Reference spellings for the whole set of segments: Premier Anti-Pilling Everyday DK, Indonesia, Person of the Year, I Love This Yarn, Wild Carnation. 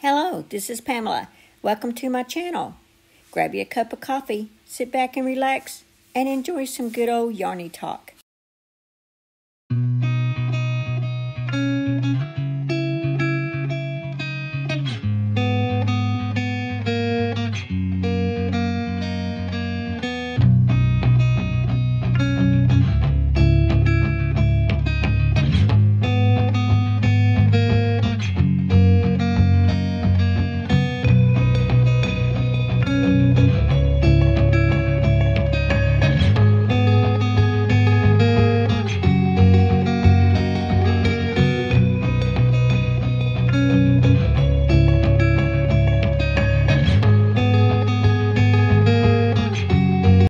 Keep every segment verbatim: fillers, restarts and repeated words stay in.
Hello, this is Pamela. Welcome to my channel. Grab you a cup of coffee, sit back and relax, and enjoy some good old yarny talk.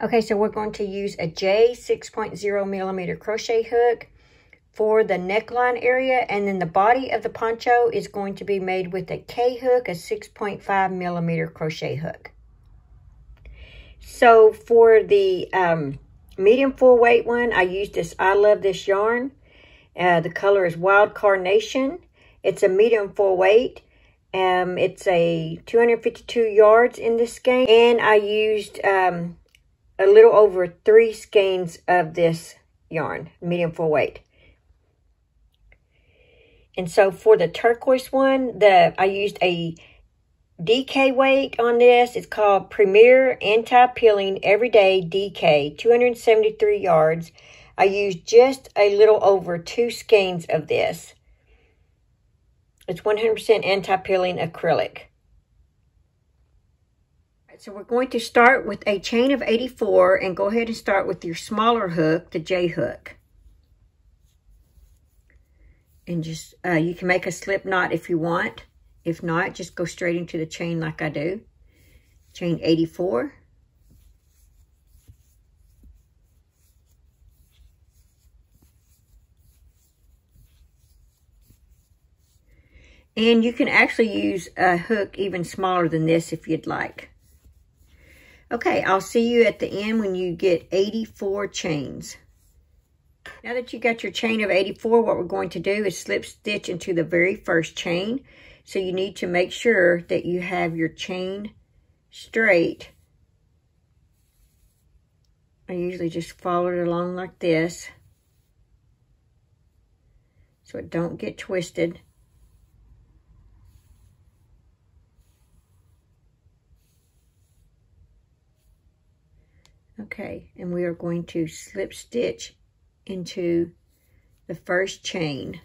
Okay, so we're going to use a J six point zero millimeter crochet hook for the neckline area, and then the body of the poncho is going to be made with a K hook, a six point five millimeter crochet hook. So for the um, medium full weight one, I used this I Love This Yarn. Uh, the color is Wild Carnation. It's a medium full weight. Um, it's a two hundred fifty-two yards in this skein, and I used Um, a little over three skeins of this yarn, medium full weight. And so for the turquoise one, the I used a D K weight on this. It's called Premier Anti-Pilling Everyday D K, two hundred seventy-three yards. I used just a little over two skeins of this. It's one hundred percent anti-pilling acrylic. So we're going to start with a chain of eighty-four and go ahead and start with your smaller hook, the J hook. And just, uh, you can make a slip knot if you want. If not, just go straight into the chain like I do. Chain eighty-four. And you can actually use a hook even smaller than this if you'd like. Okay, I'll see you at the end when you get eighty-four chains. Now that you got your chain of eighty-four, what we're going to do is slip stitch into the very first chain. So you need to make sure that you have your chain straight. I usually just follow it along like this, so it don't get twisted. Okay, and we are going to slip stitch into the first chain.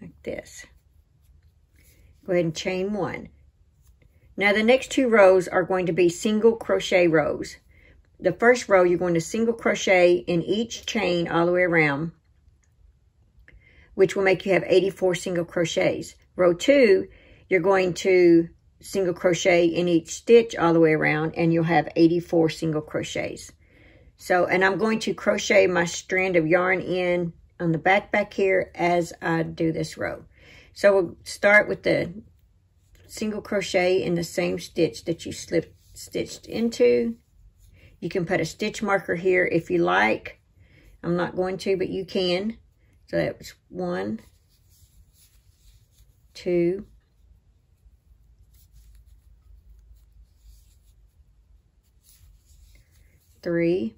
Like this. Go ahead and chain one. Now the next two rows are going to be single crochet rows. The first row you're going to single crochet in each chain all the way around, which will make you have eighty-four single crochets. Row two, you're going to single crochet in each stitch all the way around, and you'll have eighty-four single crochets. So, and I'm going to crochet my strand of yarn in on the back back here as I do this row. So we'll start with the single crochet in the same stitch that you slip stitched into. You can put a stitch marker here if you like. I'm not going to, but you can. So that was one, two, three,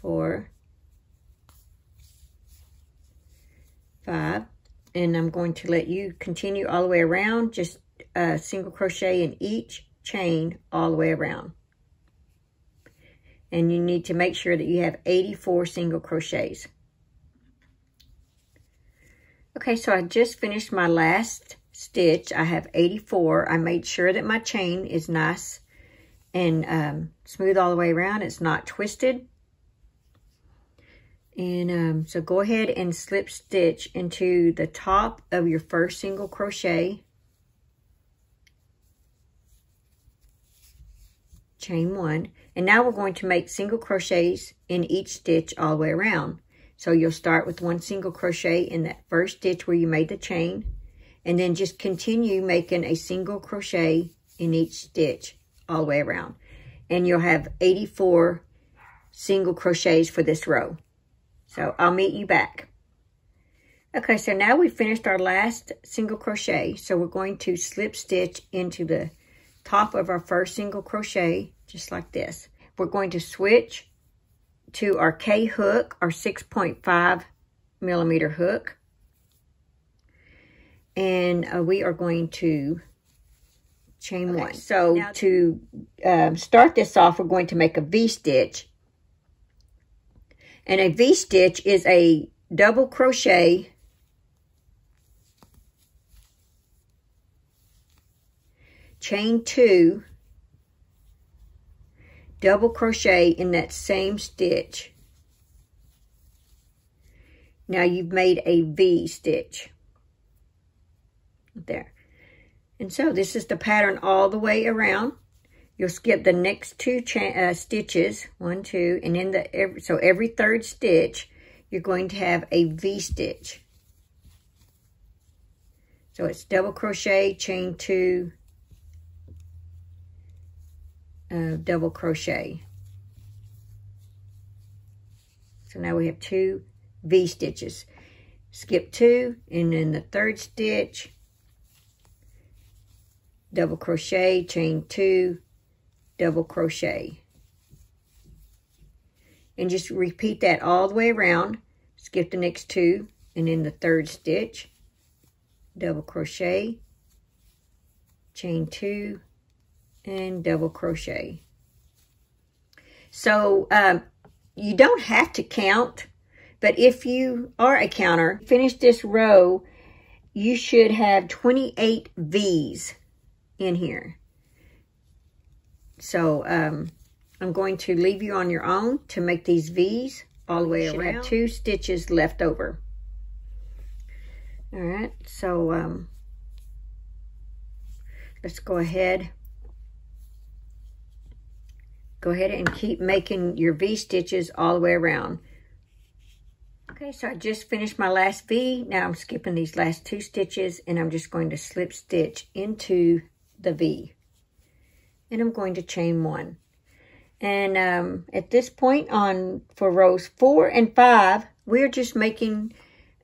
four, five, and I'm going to let you continue all the way around, just uh, single crochet in each chain all the way around. And you need to make sure that you have eighty-four single crochets. Okay, so I just finished my last stitch. I have eighty-four. I made sure that my chain is nice and um, smooth all the way around. It's not twisted. And um, so go ahead and slip stitch into the top of your first single crochet. Chain one. And now we're going to make single crochets in each stitch all the way around. So you'll start with one single crochet in that first stitch where you made the chain, and then just continue making a single crochet in each stitch all the way around, and you'll have eighty-four single crochets for this row. So I'll meet you back. Okay, so now we've finished our last single crochet. So we're going to slip stitch into the top of our first single crochet, just like this. We're going to switch to our K hook, our six point five millimeter hook. And uh, we are going to chain okay, one. So now to um, start this off, we're going to make a V-stitch. And a V-stitch is a double crochet chain two, double crochet in that same stitch. Now you've made a V stitch there. And so this is the pattern all the way around. You'll skip the next two chain, uh, stitches, one, two, and in the every, so every third stitch you're going to have a V stitch. So it's double crochet, chain two, Uh, double crochet. So now we have two V stitches. Skip two, and then the third stitch, double crochet, chain two, double crochet. And just repeat that all the way around. Skip the next two, and then the third stitch, double crochet, chain two, and double crochet. So um, you don't have to count, but if you are a counter, finish this row, you should have twenty-eight V's in here. So um, I'm going to leave you on your own to make these V's all the way around. You should have two stitches left over. All right, so um, let's go ahead Go ahead and keep making your V stitches all the way around. Okay, so I just finished my last V. Now I'm skipping these last two stitches and I'm just going to slip stitch into the V. And I'm going to chain one. And um, at this point on, for rows four and five, we're just making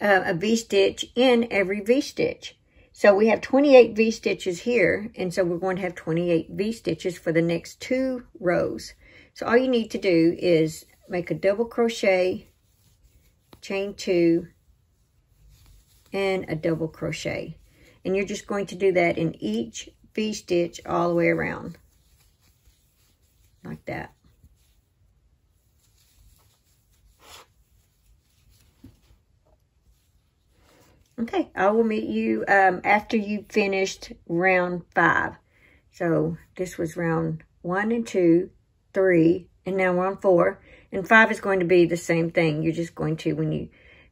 uh, a V stitch in every V stitch. So we have twenty-eight V stitches here, and so we're going to have twenty-eight V stitches for the next two rows. So all you need to do is make a double crochet, chain two, and a double crochet. And you're just going to do that in each V stitch all the way around, like that. Okay, I will meet you um, after you finished round five. So this was round one and two, three, and now we're on four. And five is going to be the same thing. You're just going to, when you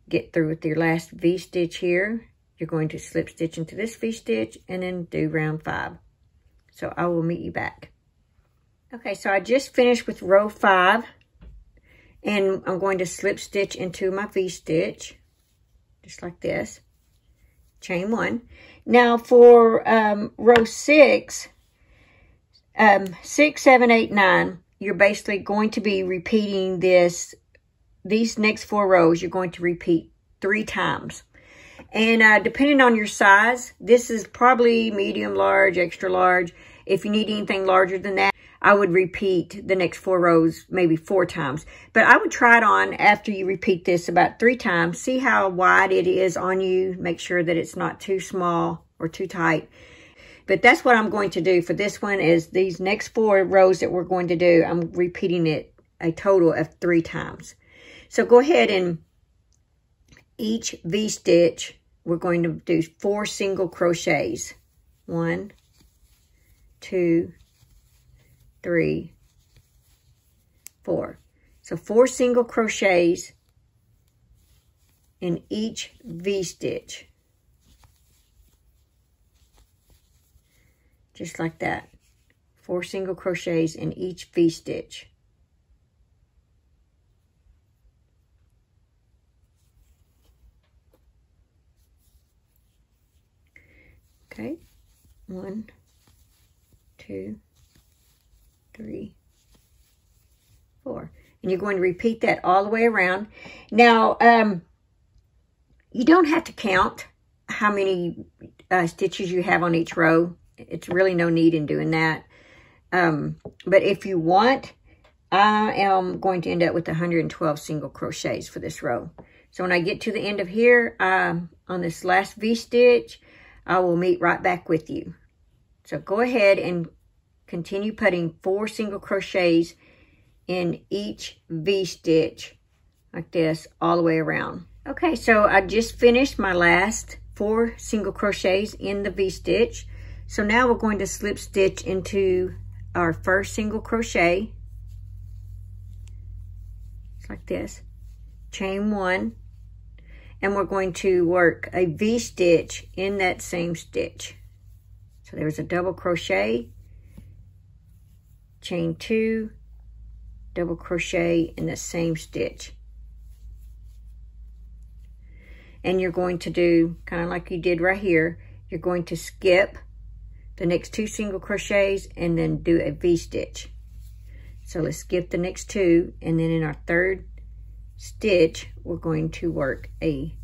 get through with your last V-stitch here, you're going to slip stitch into this V-stitch and then do round five. So I will meet you back. Okay, so I just finished with row five. And I'm going to slip stitch into my V-stitch, just like this. Chain one. Now for um, row six, um, six, seven, eight, nine, you're basically going to be repeating this, these next four rows, you're going to repeat three times. And uh, depending on your size, this is probably medium, large, extra large. If you need anything larger than that, I would repeat the next four rows maybe four times. But I would try it on after you repeat this about three times. See how wide it is on you. Make sure that it's not too small or too tight. But that's what I'm going to do for this one is these next four rows that we're going to do, I'm repeating it a total of three times. So go ahead and each V-stitch, we're going to do four single crochets. One, two, three, four. So four single crochets in each V-stitch. Just like that. Four single crochets in each V-stitch. Okay. One, two, three, four. and you're going to repeat that all the way around. Now, um, you don't have to count how many uh, stitches you have on each row. It's really no need in doing that. Um, but if you want, I am going to end up with one hundred twelve single crochets for this row. So when I get to the end of here, um, on this last V-stitch, I will meet right back with you. So go ahead and continue putting four single crochets in each V-stitch like this all the way around. Okay, so I just finished my last four single crochets in the V-stitch. So now we're going to slip stitch into our first single crochet. It's like this. Chain one. And we're going to work a V-stitch in that same stitch. So there's a double crochet, chain two, double crochet in the same stitch. And you're going to do, kind of like you did right here, you're going to skip the next two single crochets and then do a V-stitch. So let's skip the next two, and then in our third stitch, we're going to work a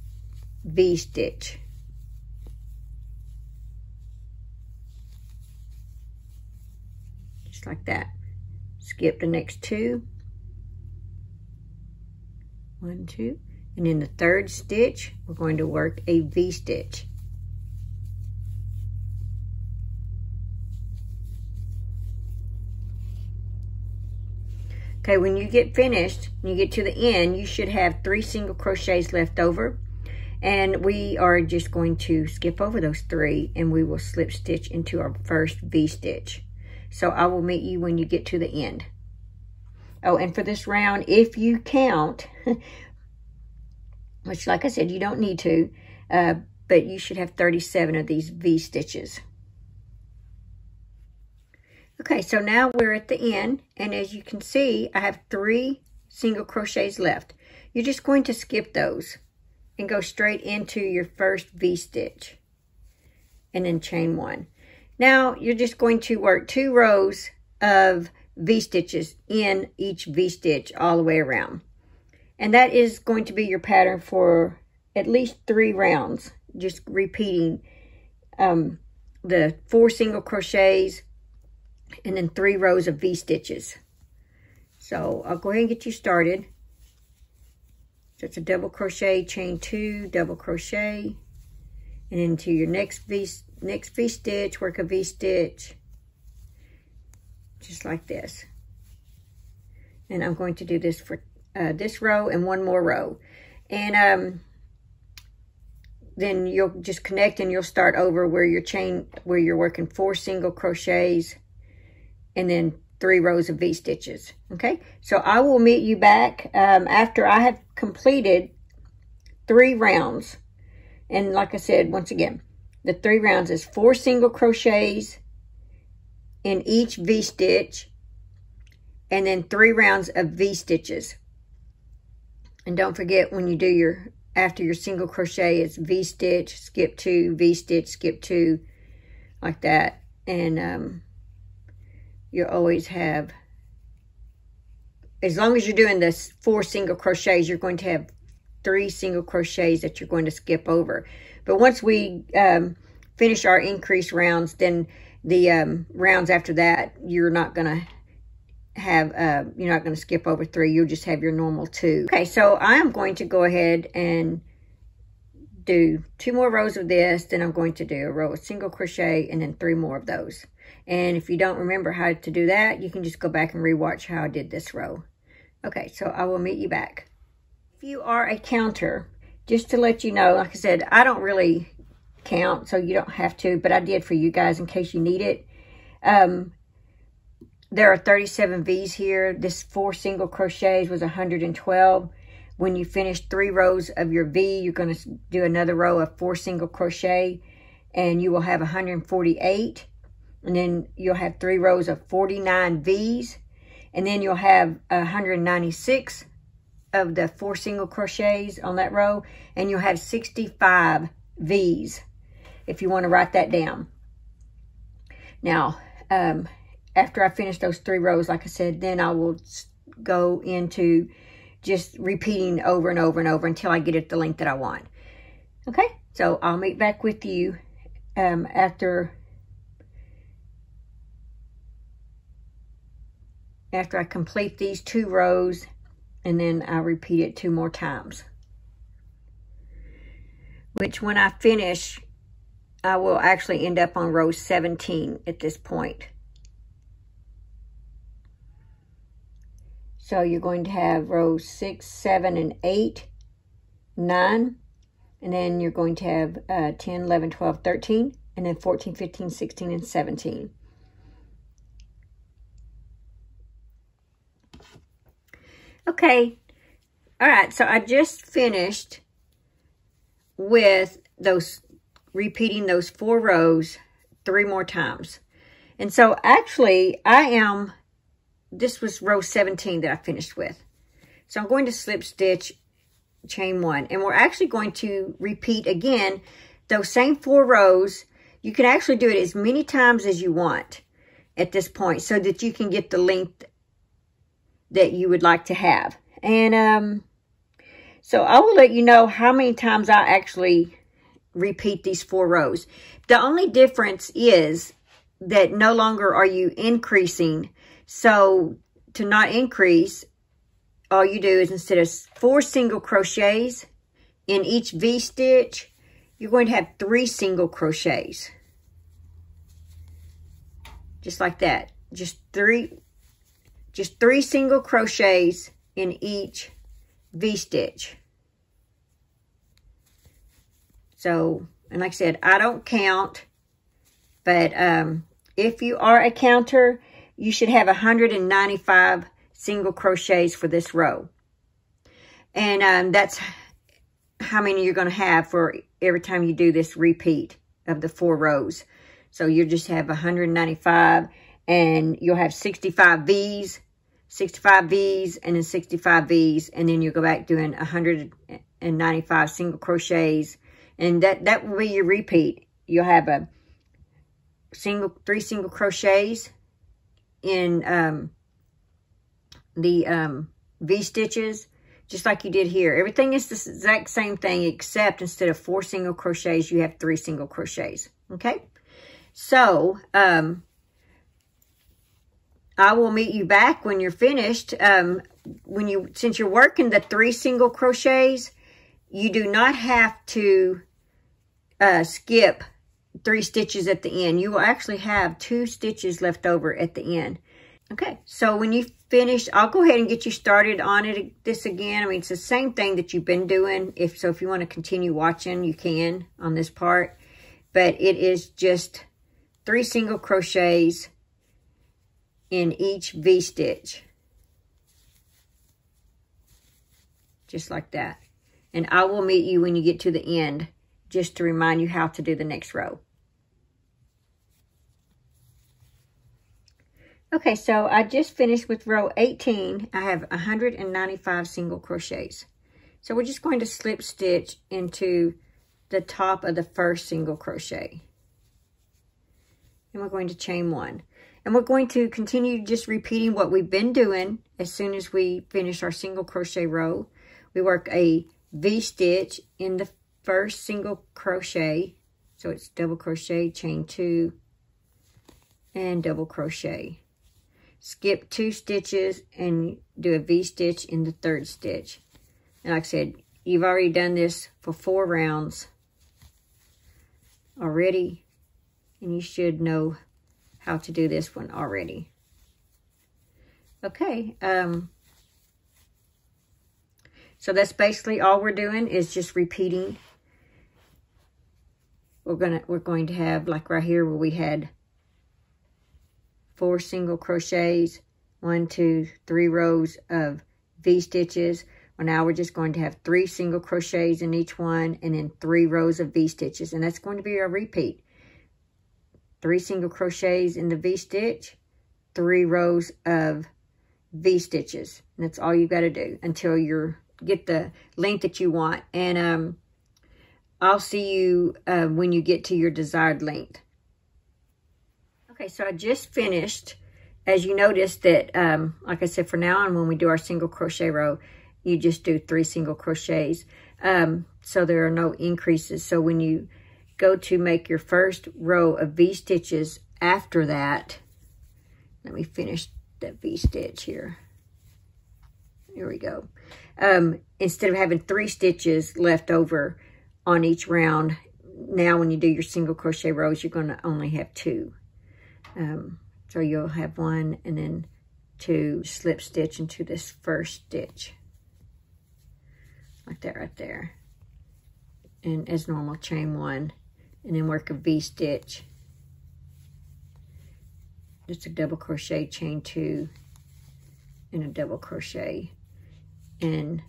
V-stitch. Just like that. Skip the next two. One, two. And in the third stitch, we're going to work a V-stitch. Okay, when you get finished, when you get to the end, you should have three single crochets left over. And we are just going to skip over those three, and we will slip stitch into our first V-stitch. So I will meet you when you get to the end. Oh, and for this round, if you count, which like I said, you don't need to, uh, but you should have thirty-seven of these V-stitches. Okay, so now we're at the end, and as you can see, I have three single crochets left. You're just going to skip those and go straight into your first V-stitch and then chain one. Now, you're just going to work two rows of V-stitches in each V-stitch all the way around. And that is going to be your pattern for at least three rounds, just repeating um, the four single crochets, and then three rows of V-stitches. So I'll go ahead and get you started. So it's a double crochet, chain two, double crochet, and into your next V, next V-stitch, work a V-stitch, just like this. And I'm going to do this for uh, this row and one more row. And um, then you'll just connect and you'll start over where your chain, where you're working four single crochets, and then three rows of V-stitches, okay? So I will meet you back um, after I have completed three rounds. And like I said, once again, the three rounds is four single crochets in each V-stitch, and then three rounds of V-stitches. And don't forget, when you do your, after your single crochet, it's V-stitch, skip two, V-stitch, skip two, like that, and, um, you always have, as long as you're doing this four single crochets, you're going to have three single crochets that you're going to skip over. But once we um, finish our increase rounds, then the um, rounds after that, you're not going to have, uh, you're not going to skip over three. You'll just have your normal two. Okay, so I'm going to go ahead and do two more rows of this. Then I'm going to do a row of single crochet and then three more of those. And if you don't remember how to do that, you can just go back and rewatch how I did this row. Okay, so I will meet you back. If you are a counter, just to let you know, like I said, I don't really count, so you don't have to, but I did for you guys in case you need it. Um, there are thirty-seven V's here. This four single crochets was one hundred twelve. When you finish three rows of your V, you're going to do another row of four single crochet, and you will have one hundred forty-eight. And then you'll have three rows of forty-nine V's. And then you'll have one hundred ninety-six of the four single crochets on that row. And you'll have sixty-five V's if you want to write that down. Now, um, after I finish those three rows, like I said, then I will go into just repeating over and over and over until I get it the length that I want. Okay, so I'll meet back with you um, after after I complete these two rows, and then I repeat it two more times. Which when I finish, I will actually end up on row seventeen at this point. So you're going to have rows six, seven, and eight, nine, and then you're going to have uh, ten, eleven, twelve, thirteen, and then fourteen, fifteen, sixteen, and seventeen. Okay, all right, so I just finished with those, repeating those four rows three more times. And so actually I am, this was row seventeen that I finished with. So I'm going to slip stitch chain one, and we're actually going to repeat again those same four rows. You can actually do it as many times as you want at this point so that you can get the length that you would like to have. And um, so I will let you know how many times I actually repeat these four rows. The only difference is that no longer are you increasing. So to not increase, all you do is instead of four single crochets in each V stitch, you're going to have three single crochets. Just like that. Just three, just three single crochets in each V stitch. So, and like I said, I don't count, but um, if you are a counter, you should have one hundred ninety-five single crochets for this row. And um, that's how many you're going to have for every time you do this repeat of the four rows. So you'll just have one hundred ninety-five, and you'll have sixty-five V's, sixty-five V's, and then sixty-five V's, and then you'll go back doing one hundred ninety-five single crochets. And that, that will be your repeat. You'll have a single, three single crochets in um, the um, V-stitches, just like you did here. Everything is the exact same thing, except instead of four single crochets, you have three single crochets, okay? So, um, I will meet you back when you're finished. Um, when you, since you're working the three single crochets, you do not have to uh, skip three stitches at the end. You will actually have two stitches left over at the end. Okay, so when you finish, I'll go ahead and get you started on it this again. I mean, it's the same thing that you've been doing. If so, if you want to continue watching, you can on this part. But it is just three single crochets in each V-stitch. Just like that. And I will meet you when you get to the end, just to remind you how to do the next row. Okay, so I just finished with row eighteen. I have one hundred ninety-five single crochets. So we're just going to slip stitch into the top of the first single crochet. And we're going to chain one. And we're going to continue just repeating what we've been doing. As soon as we finish our single crochet row, we work a V-stitch in the first single crochet, so it's double crochet, chain two, and double crochet. Skip two stitches and do a V-stitch in the third stitch. And like I said, you've already done this for four rounds already, and you should know how to do this one already. Okay, um, so that's basically all we're doing is just repeating. We're gonna we're going to have, like right here where we had four single crochets, one, two, three rows of V stitches. Well, now we're just going to have three single crochets in each one, and then three rows of V stitches, and that's going to be our repeat. Three single crochets in the V stitch, three rows of V stitches, and that's all you've got to do until you're get the length that you want. And um, I'll see you uh, when you get to your desired length. Okay, so I just finished as you notice that, um, like I said, for now on, when we do our single crochet row, you just do three single crochets. Um, so there are no increases. So when you go to make your first row of V-stitches after that, let me finish that V-stitch here. Here we go. Um, instead of having three stitches left over on each round, now when you do your single crochet rows, you're going to only have two. Um, so you'll have one and then two slip stitch into this first stitch. Like that right there. And as normal, chain one. And then work a V-stitch. Just a double crochet, chain two, and a double crochet. And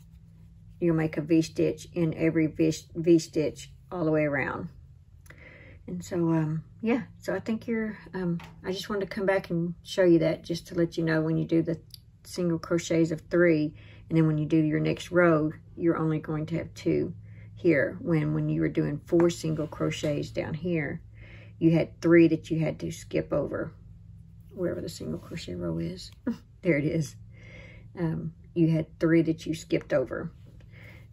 you'll make a V-stitch in every V-stitch all the way around. And so, um, yeah, so I think you're, um, I just wanted to come back and show you that just to let you know when you do the single crochets of three, and then when you do your next row, you're only going to have two here. When, when you were doing four single crochets down here, you had three that you had to skip over, wherever the single crochet row is. There it is. Um, you had three that you skipped over.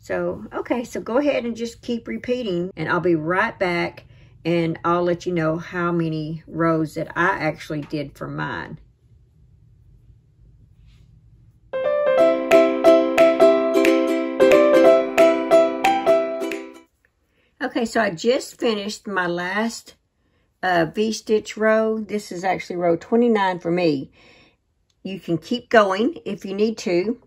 So, okay, so go ahead and just keep repeating, and I'll be right back, and I'll let you know how many rows that I actually did for mine. Okay, so I just finished my last uh, V-stitch row. This is actually row twenty-nine for me. You can keep going if you need to.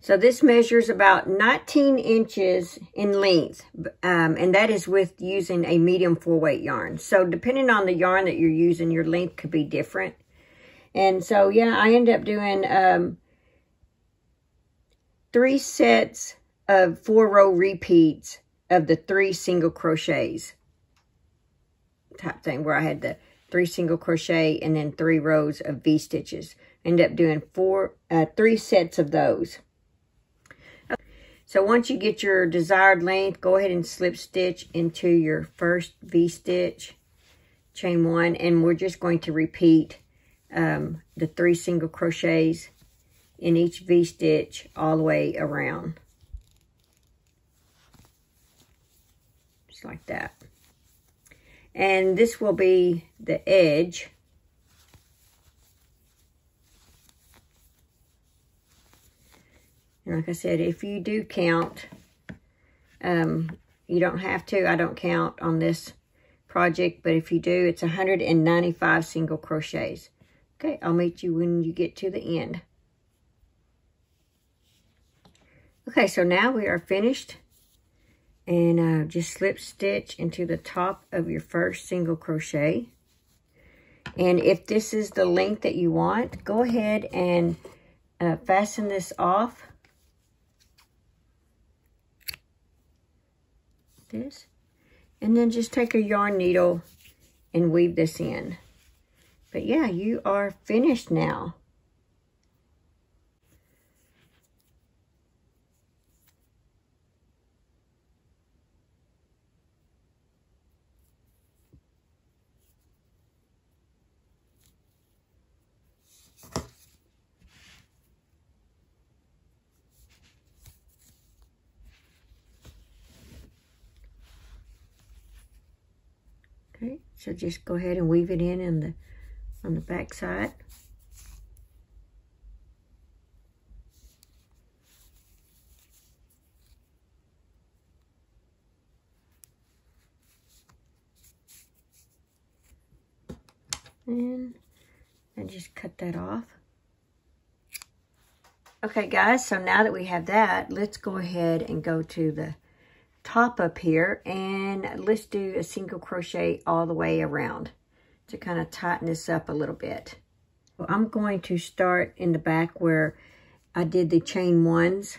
So this measures about nineteen inches in length, um, and that is with using a medium full weight yarn. So depending on the yarn that you're using, your length could be different. And so, yeah, I end up doing um, three sets of four row repeats of the three single crochets type thing, where I had the three single crochet and then three rows of V-stitches. End up doing four, uh, three sets of those. So once you get your desired length, go ahead and slip stitch into your first V-stitch, chain one, and we're just going to repeat um, the three single crochets in each V-stitch all the way around. Just like that. And this will be the edge. And like I said, if you do count, um, you don't have to. I don't count on this project, but if you do, it's one hundred ninety-five single crochets. Okay, I'll meet you when you get to the end. Okay, so now we are finished. And uh, just slip stitch into the top of your first single crochet. And if this is the length that you want, go ahead and uh, fasten this off. This, and then just take a yarn needle and weave this in. But yeah, you are finished now. So just go ahead and weave it in on the, on the back side. And I just cut that off. Okay guys, so now that we have that, let's go ahead and go to the top up here, and let's do a single crochet all the way around to kind of tighten this up a little bit. Well, I'm going to start in the back where I did the chain ones,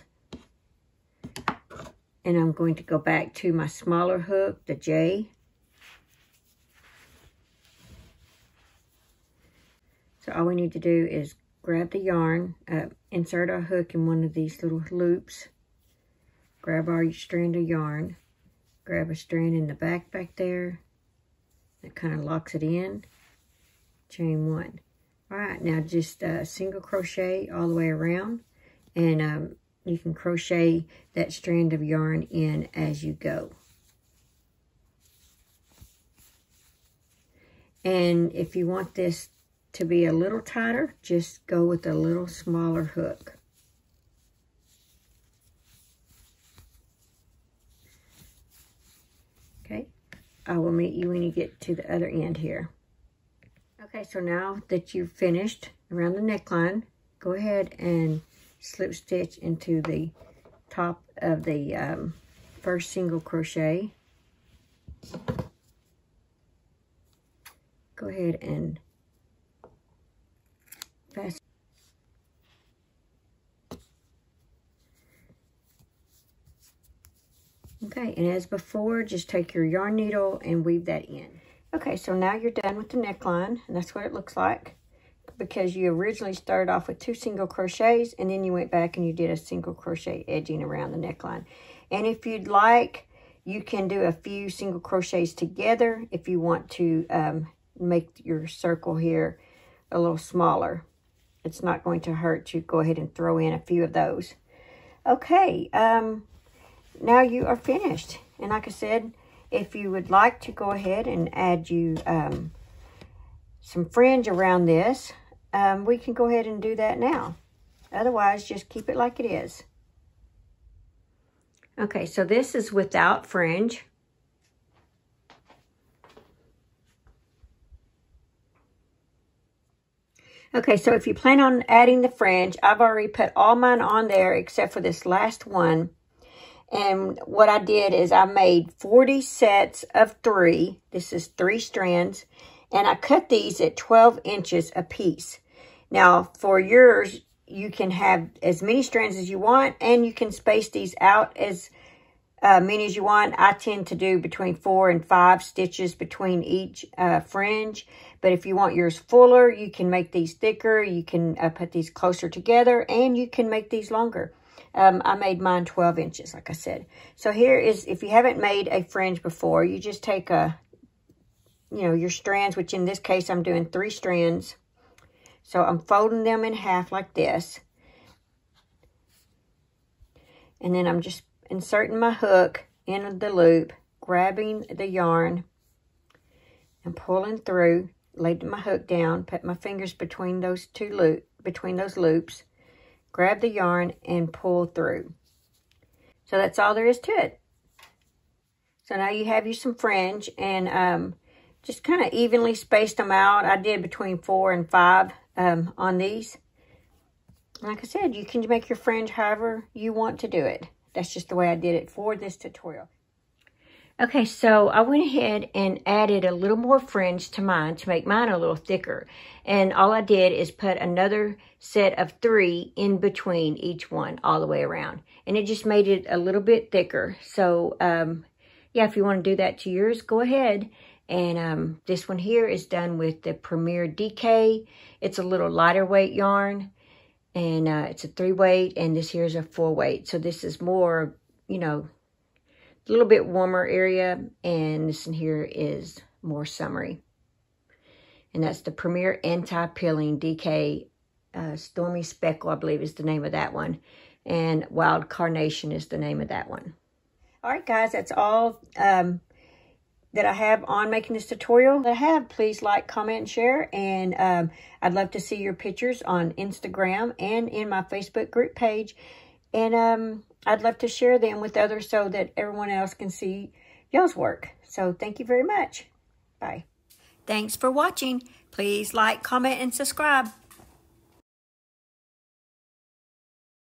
and I'm going to go back to my smaller hook, the J. So all we need to do is grab the yarn, uh, insert our hook in one of these little loops. Grab our strand of yarn, grab a strand in the back back there, that kind of locks it in, chain one. All right, now just uh, single crochet all the way around, and um, you can crochet that strand of yarn in as you go. And if you want this to be a little tighter, just go with a little smaller hook. Okay, I will meet you when you get to the other end here. Okay, so now that you've finished around the neckline, go ahead and slip stitch into the top of the um, first single crochet. Go ahead and fasten. Okay, and as before, just take your yarn needle and weave that in. Okay, so now you're done with the neckline, and that's what it looks like, because you originally started off with two single crochets, and then you went back and you did a single crochet edging around the neckline. And if you'd like, you can do a few single crochets together if you want to um, make your circle here a little smaller. It's not going to hurt you. Go ahead and throw in a few of those. Okay, um, now you are finished. And like I said, if you would like to go ahead and add you um, some fringe around this, um, we can go ahead and do that now. Otherwise, just keep it like it is. Okay, so this is without fringe. Okay, so if you plan on adding the fringe, I've already put all mine on there except for this last one. And what I did is I made forty sets of three. This is three strands. And I cut these at twelve inches a piece. Now, for yours, you can have as many strands as you want, and you can space these out as uh, many as you want. I tend to do between four and five stitches between each uh, fringe. But if you want yours fuller, you can make these thicker. You can uh, put these closer together, and you can make these longer. Um, I made mine twelve inches, like I said. So here is, if you haven't made a fringe before, you just take a, you know, your strands, which in this case I'm doing three strands. So I'm folding them in half like this. And then I'm just inserting my hook in the loop, grabbing the yarn and pulling through, laid my hook down, put my fingers between those two loop, between those loops, grab the yarn and pull through. So that's all there is to it. So now you have you some fringe, and um, just kind of evenly spaced them out. I did between four and five Um, on these. Like I said, you can make your fringe however you want to do it. That's just the way I did it for this tutorial. Okay, so I went ahead and added a little more fringe to mine to make mine a little thicker. And all I did is put another set of three in between each one all the way around. And it just made it a little bit thicker. So, um, yeah, if you want to do that to yours, go ahead. And um, this one here is done with the Premier D K. It's a little lighter weight yarn, and uh, it's a three weight, and this here is a four weight. So this is more, you know, a little bit warmer area, and this in here is more summery. And that's the Premier Anti-Pilling D K uh, Stormy Speckle, I believe is the name of that one. And Wild Carnation is the name of that one. All right, guys, that's all. Um, that I have on making this tutorial that I have. Please like, comment, and share. And um, I'd love to see your pictures on Instagram and in my Facebook group page. And um, I'd love to share them with others so that everyone else can see y'all's work. So thank you very much. Bye. Thanks for watching. Please like, comment, and subscribe.